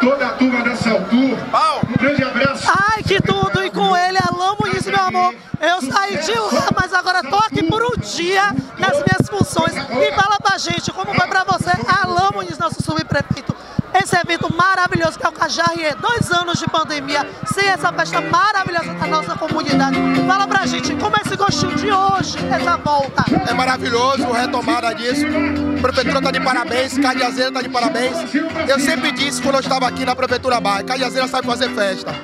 toda a turma da Saltur. Um grande abraço. Ai, que tudo! E com ele, Alan Muniz, meu amor. Eu saí de lá, mas agora tô aqui por um dia nas minhas funções. E fala pra gente como foi pra você, Alan Muniz, nosso subprefeito. Esse evento maravilhoso que é o Cajarriê, 2 anos de pandemia, sem essa festa maravilhosa da nossa comunidade. Fala pra gente, como é esse gostinho de hoje, essa volta? É maravilhoso, retomada disso. A prefeitura tá de parabéns, Cajazeiras tá de parabéns. Eu sempre disse quando eu estava aqui na prefeitura baixa, Cajazeiras sabe fazer festa.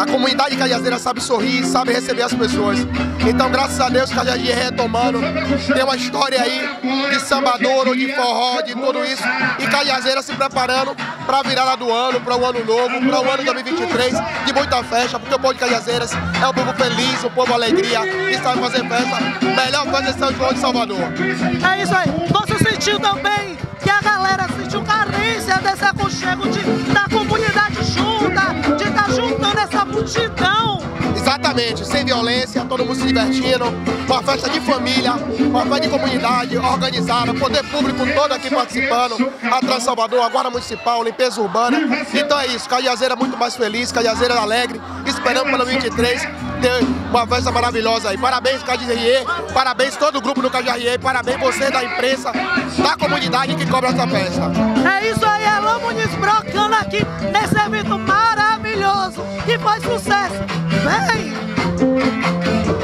A comunidade Cajazeiras sabe sorrir, sabe receber as pessoas. Então, graças a Deus, Cajarriê retomando. Tem uma história aí de Salvador, de forró, de tudo isso. E Cajazeiras se preparando para a virada do ano, para o ano novo, para o ano 2023, de muita festa, porque o povo de Cajazeiras é um povo feliz, um povo alegria, que sabe fazer festa. Melhor festa de São João de Salvador. É isso aí. Você sentiu também que a galera sentiu carência desse aconchego da comunidade junta, de estar juntando essa multidão? Exatamente, sem violência, todo mundo se divertindo, uma festa de família, uma festa de comunidade organizada, poder público todo aqui participando, a Trans Salvador, a Guarda Municipal, limpeza urbana. Então é isso, Cajazeiras é muito mais feliz, Cajazeiras é alegre, esperando para 2023 ter uma festa maravilhosa aí. Parabéns, Cajarriê, parabéns todo o grupo do Cajarriê, parabéns você da imprensa, da comunidade que cobra essa festa. É isso aí, Alan Muniz brocando aqui nesse evento maravilhoso, que faz sucesso. Vem!